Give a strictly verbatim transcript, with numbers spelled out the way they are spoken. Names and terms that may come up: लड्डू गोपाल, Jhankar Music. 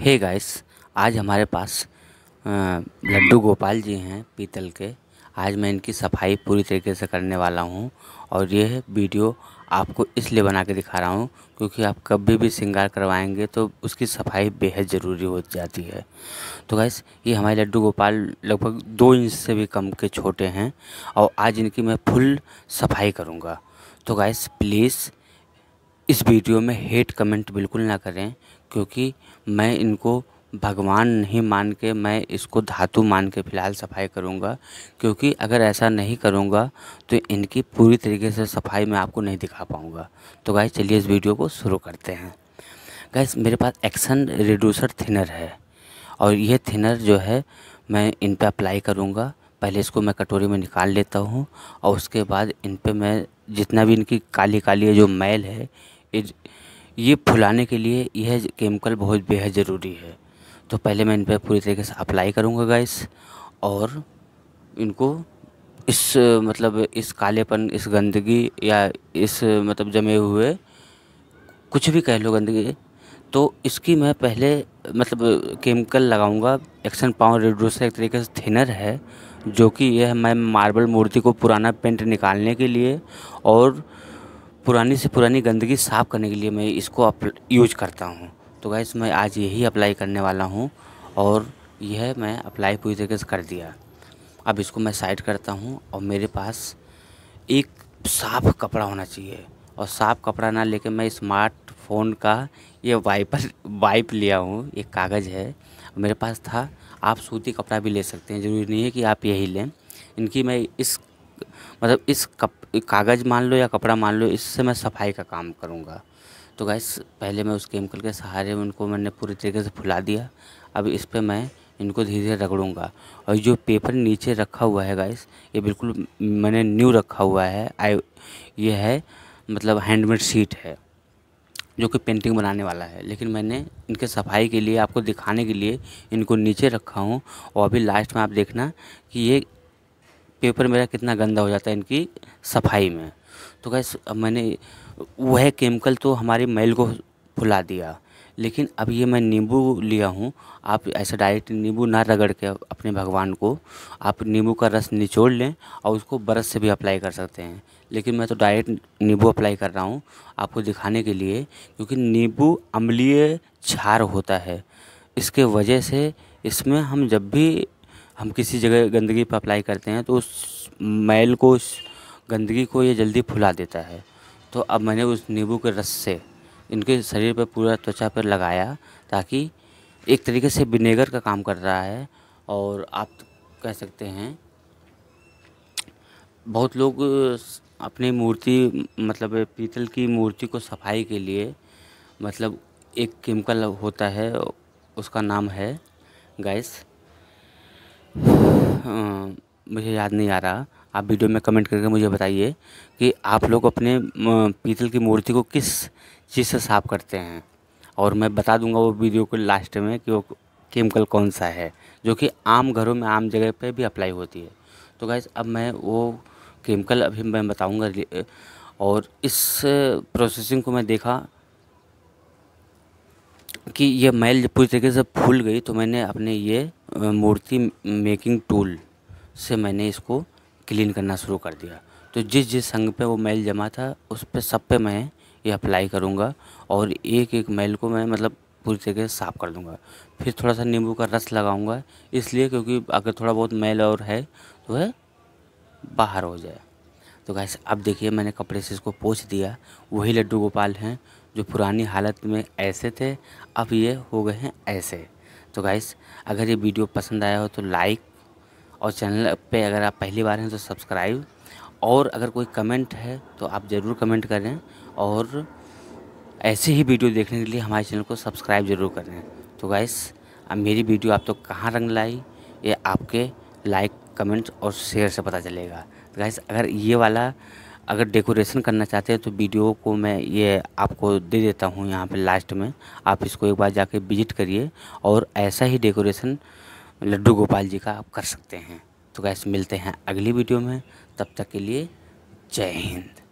हे hey guys, आज हमारे पास लड्डू गोपाल जी हैं पीतल के। आज मैं इनकी सफाई पूरी तरीके से करने वाला हूं और यह वीडियो आपको इसलिए बना के दिखा रहा हूं क्योंकि आप कभी भी श्रृंगार करवाएंगे तो उसकी सफाई बेहद ज़रूरी हो जाती है। तो गाइस, ये हमारे लड्डू गोपाल लगभग दो इंच से भी कम के छोटे हैं और आज इनकी मैं फुल सफाई करूँगा। तो गाइस प्लीज़ इस वीडियो में हेट कमेंट बिल्कुल ना करें क्योंकि मैं इनको भगवान नहीं मान के, मैं इसको धातु मान के फ़िलहाल सफाई करूंगा, क्योंकि अगर ऐसा नहीं करूंगा तो इनकी पूरी तरीके से सफाई मैं आपको नहीं दिखा पाऊंगा। तो गाइस चलिए इस वीडियो को शुरू करते हैं। गाइस मेरे पास एक्शन रिड्यूसर थिनर है और यह थिनर जो है मैं इन पर अप्लाई करूँगा। पहले इसको मैं कटोरी में निकाल लेता हूँ और उसके बाद इन पर मैं जितना भी इनकी काली काली जो मैल है ये फुलाने के लिए यह केमिकल बहुत बेहद ज़रूरी है। तो पहले मैं इन पर पूरी तरीके से अप्लाई करूँगा गाइस और इनको इस मतलब इस कालेपन, इस गंदगी या इस मतलब जमे हुए कुछ भी कह लो गंदगी, तो इसकी मैं पहले मतलब केमिकल लगाऊंगा। एक्शन पावर रिड्यूसर एक तरीके से थिनर है जो कि यह मैं मार्बल मूर्ति को पुराना पेंट निकालने के लिए और पुरानी से पुरानी गंदगी साफ़ करने के लिए मैं इसको यूज करता हूँ। तो गाइस मैं आज यही अप्लाई करने वाला हूँ और यह मैं अप्लाई पूरी तरीके से कर दिया। अब इसको मैं साइड करता हूँ और मेरे पास एक साफ़ कपड़ा होना चाहिए और साफ़ कपड़ा ना लेके मैं स्मार्टफोन का ये वाइपर वाइप लिया हूँ, ये कागज़ है मेरे पास था। आप सूती कपड़ा भी ले सकते हैं, ज़रूरी नहीं है कि आप यही लें। इनकी मैं इस मतलब इस कप कागज़ मान लो या कपड़ा मान लो, इससे मैं सफाई का काम करूँगा। तो गाइस पहले मैं उस केमिकल के सहारे उनको मैंने पूरी तरीके से फुला दिया। अब इस पर मैं इनको धीरे धीरे रगड़ूँगा और जो पेपर नीचे रखा हुआ है गाइस, ये बिल्कुल मैंने न्यू रखा हुआ है। आई ये है मतलब हैंडमेड शीट है जो कि पेंटिंग बनाने वाला है, लेकिन मैंने इनके सफाई के लिए आपको दिखाने के लिए इनको नीचे रखा हूँ। और अभी लास्ट में आप देखना कि ये पेपर मेरा कितना गंदा हो जाता है इनकी सफाई में। तो गाइस अब मैंने वह केमिकल तो हमारी मैल को फुला दिया, लेकिन अब ये मैं नींबू लिया हूँ। आप ऐसे डायरेक्ट नींबू ना रगड़ के अपने भगवान को, आप नींबू का रस निचोड़ लें और उसको ब्रश से भी अप्लाई कर सकते हैं, लेकिन मैं तो डायरेक्ट नींबू अप्लाई कर रहा हूँ आपको दिखाने के लिए, क्योंकि नींबू अम्लीय क्षार होता है। इसके वजह से इसमें हम जब भी हम किसी जगह गंदगी पर अप्लाई करते हैं तो उस मैल को, उस गंदगी को ये जल्दी फुला देता है। तो अब मैंने उस नींबू के रस से इनके शरीर पर, पूरा त्वचा पर लगाया, ताकि एक तरीके से विनेगर का काम कर रहा है। और आप कह सकते हैं बहुत लोग अपनी मूर्ति मतलब पीतल की मूर्ति को सफाई के लिए मतलब एक केमिकल होता है, उसका नाम है गाइस आ, मुझे याद नहीं आ रहा। आप वीडियो में कमेंट करके मुझे बताइए कि आप लोग अपने पीतल की मूर्ति को किस चीज़ से साफ़ करते हैं, और मैं बता दूंगा वो वीडियो के लास्ट में कि वो केमिकल कौन सा है जो कि आम घरों में, आम जगह पे भी अप्लाई होती है। तो गाइस अब मैं वो केमिकल अभी मैं बताऊँगा और इस प्रोसेसिंग को मैं देखा कि ये मैल पूरी तरीके से फूल गई, तो मैंने अपने ये मूर्ति मेकिंग टूल से मैंने इसको क्लीन करना शुरू कर दिया। तो जिस जिस संग पे वो मैल जमा था उस पे सब पे मैं ये अप्लाई करूँगा और एक एक मैल को मैं मतलब पूरी तरीके से साफ़ कर दूँगा। फिर थोड़ा सा नींबू का रस लगाऊँगा, इसलिए क्योंकि अगर थोड़ा बहुत मैल और है तो वह बाहर हो जाए। तो गाइस अब देखिए मैंने कपड़े से इसको पोंछ दिया। वही लड्डू गोपाल हैं जो पुरानी हालत में ऐसे थे, अब ये हो गए हैं ऐसे। तो गाइस अगर ये वीडियो पसंद आया हो तो लाइक, और चैनल पे अगर आप पहली बार हैं तो सब्सक्राइब, और अगर कोई कमेंट है तो आप ज़रूर कमेंट करें, और ऐसे ही वीडियो देखने के लिए हमारे चैनल को सब्सक्राइब ज़रूर करें। तो गाइस अब मेरी वीडियो आप तो कहाँ रंग लाई, ये आपके लाइक, कमेंट और शेयर से पता चलेगा। तो गाइस अगर ये वाला अगर डेकोरेशन करना चाहते हैं तो वीडियो को मैं ये आपको दे देता हूँ यहाँ पे लास्ट में। आप इसको एक बार जाके विजिट करिए और ऐसा ही डेकोरेशन लड्डू गोपाल जी का आप कर सकते हैं। तो गाइस मिलते हैं अगली वीडियो में, तब तक के लिए जय हिंद।